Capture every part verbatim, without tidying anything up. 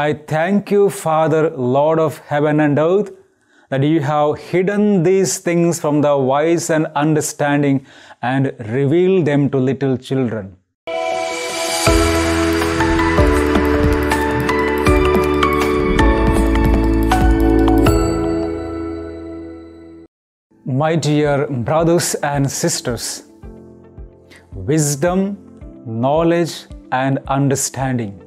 I thank you, Father, Lord of heaven and earth, that you have hidden these things from the wise and understanding and revealed them to little children. My dear brothers and sisters, wisdom, knowledge and understanding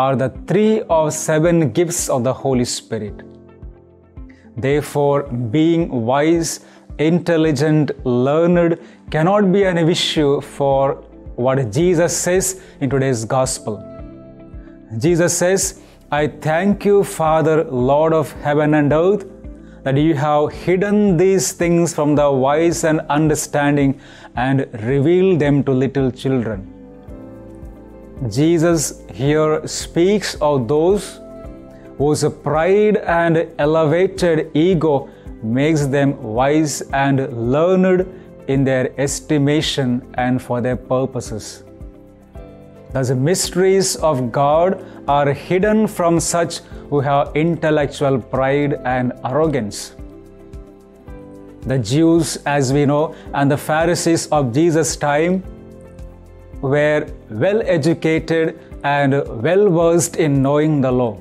are the three of seven gifts of the Holy Spirit. Therefore, being wise, intelligent, learned cannot be an issue for what Jesus says in today's Gospel. Jesus says, I thank you, Father, Lord of heaven and earth, that you have hidden these things from the wise and understanding and revealed them to little children. Jesus here speaks of those whose pride and elevated ego makes them wise and learned in their estimation and for their purposes. Thus, the mysteries of God are hidden from such who have intellectual pride and arrogance. The Jews, as we know, and the Pharisees of Jesus' time were well-educated and well-versed in knowing the law.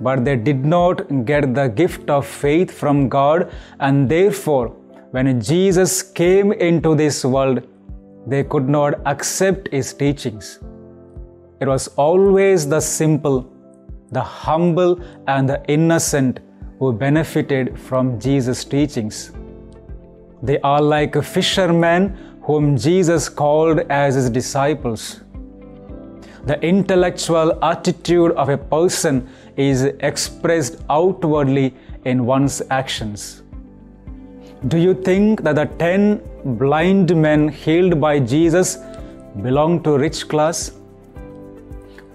But they did not get the gift of faith from God, and therefore, when Jesus came into this world, they could not accept His teachings. It was always the simple, the humble, and the innocent who benefited from Jesus' teachings. They are like fishermen whom Jesus called as His disciples. The intellectual attitude of a person is expressed outwardly in one's actions. Do you think that the ten blind men healed by Jesus belong to rich class?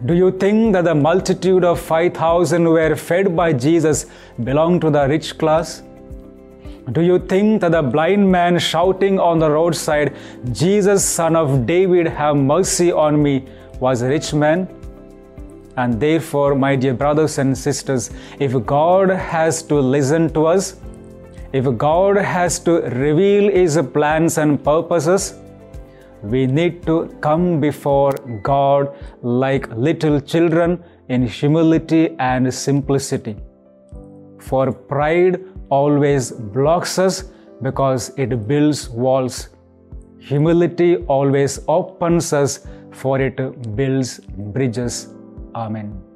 Do you think that the multitude of five thousand were fed by Jesus belong to the rich class? Do you think that the blind man shouting on the roadside, Jesus, Son of David, have mercy on me, was a rich man? And therefore, my dear brothers and sisters, if God has to listen to us, if God has to reveal His plans and purposes, we need to come before God like little children in humility and simplicity. For pride always blocks us because it builds walls. Humility always opens us, for it builds bridges. Amen.